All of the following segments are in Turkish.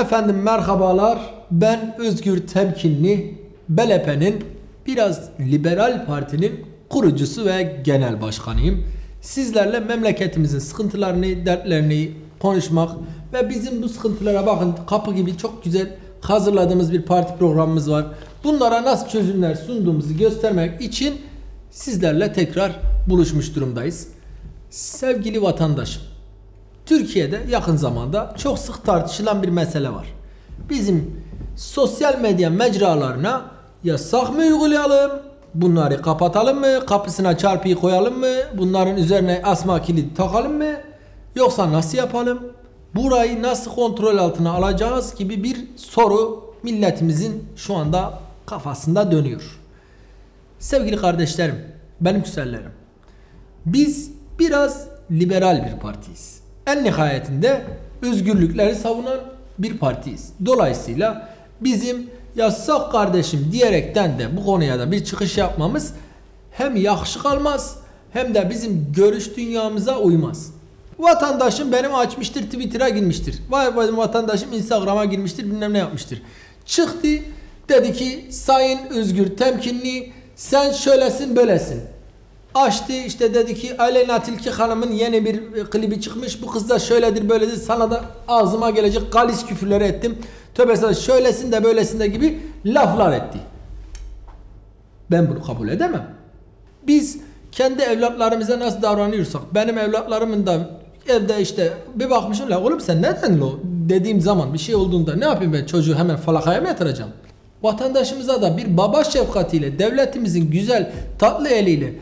Efendim merhabalar, ben Özgür Temkinli, Belepe'nin Biraz Liberal Parti'nin kurucusu ve genel başkanıyım. Sizlerle memleketimizin sıkıntılarını, dertlerini konuşmak ve bizim bu sıkıntılara bakın kapı gibi çok güzel hazırladığımız bir parti programımız var. Bunlara nasıl çözümler sunduğumuzu göstermek için sizlerle tekrar buluşmuş durumdayız. Sevgili vatandaşım, Türkiye'de yakın zamanda çok sık tartışılan bir mesele var. Bizim sosyal medya mecralarına yasak mı uygulayalım, bunları kapatalım mı, kapısına çarpıyı koyalım mı, bunların üzerine asma kilidi takalım mı, yoksa nasıl yapalım, burayı nasıl kontrol altına alacağız gibi bir soru milletimizin şu anda kafasında dönüyor. Sevgili kardeşlerim, benim güzellerim, biz biraz liberal bir partiyiz. En nihayetinde özgürlükleri savunan bir partiyiz. Dolayısıyla bizim yasak kardeşim diyerekten de bu konuya da bir çıkış yapmamız hem yakışık kalmaz hem de bizim görüş dünyamıza uymaz. Vatandaşım benim açmıştır, Twitter'a girmiştir. Vay benim vatandaşım Instagram'a girmiştir, bilmem ne yapmıştır. Çıktı dedi ki Sayın Özgür Temkinli sen şöylesin böylesin. Açtı işte dedi ki Aleyna Tilki hanımın yeni bir klibi çıkmış. Bu kız da şöyledir böyledir, sana da ağzıma gelecek galis küfürleri ettim. Tövbe sana şöylesin de böylesin de gibi laflar etti. Ben bunu kabul edemem. Biz kendi evlatlarımıza nasıl davranıyorsak, benim evlatlarımın da evde işte bir bakmışım la oğlum sen neden lo dediğim zaman bir şey olduğunda ne yapayım ben, çocuğu hemen falakaya mı yatıracağım? Vatandaşımıza da bir baba şefkatiyle, devletimizin güzel tatlı eliyle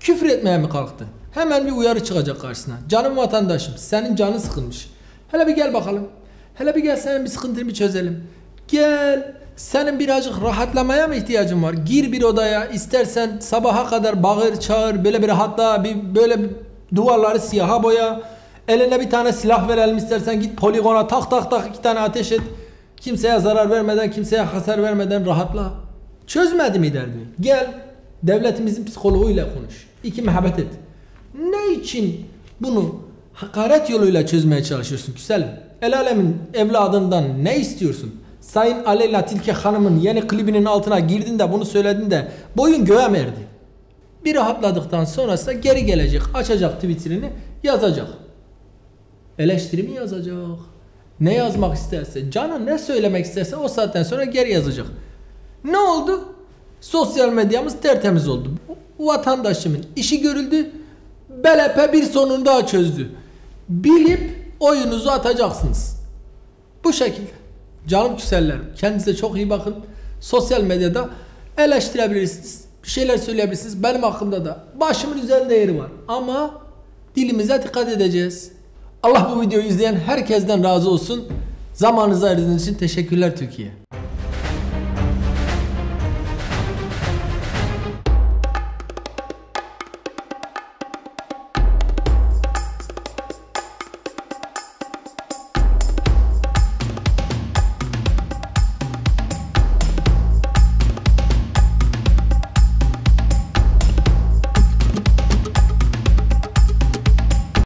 küfür etmeye mi kalktı? Hemen bir uyarı çıkacak karşısına. Canım vatandaşım, senin canın sıkılmış. Hele bir gel bakalım. Hele bir gel, senin bir sıkıntını bir çözelim. Gel. Senin birazcık rahatlamaya mı ihtiyacın var? Gir bir odaya, istersen sabaha kadar bağır çağır, böyle bir rahatla, bir böyle duvarları siyaha boya. Eline bir tane silah verelim istersen, git poligona tak tak tak iki tane ateş et. Kimseye zarar vermeden, kimseye hasar vermeden rahatla. Çözmedi mi derdini? Gel devletimizin psikoloğuyla konuş. İki muhabbet et. Ne için bunu hakaret yoluyla çözmeye çalışıyorsun güzelim? El alemin evladından ne istiyorsun? Sayın Aleyna Tilki Hanım'ın yeni klibinin altına girdin de bunu söyledin de boyun göğe mi erdi? Bir rahatladıktan sonrasında geri gelecek, açacak Twitter'ini, yazacak. Eleştirimi yazacak. Ne yazmak isterse, cana ne söylemek isterse o saatten sonra geri yazacak. Ne oldu? Sosyal medyamız tertemiz oldu. Vatandaşımın işi görüldü. Belepe bir sorunu daha çözdü. Bilip oyunuzu atacaksınız. Bu şekilde. Canım güzellerim, kendinize çok iyi bakın. Sosyal medyada eleştirebilirsiniz, bir şeyler söyleyebilirsiniz. Benim hakkımda da başımın üzerinde yeri var. Ama dilimize dikkat edeceğiz. Allah bu videoyu izleyen herkesten razı olsun. Zamanınızı ayırdığınız için teşekkürler Türkiye.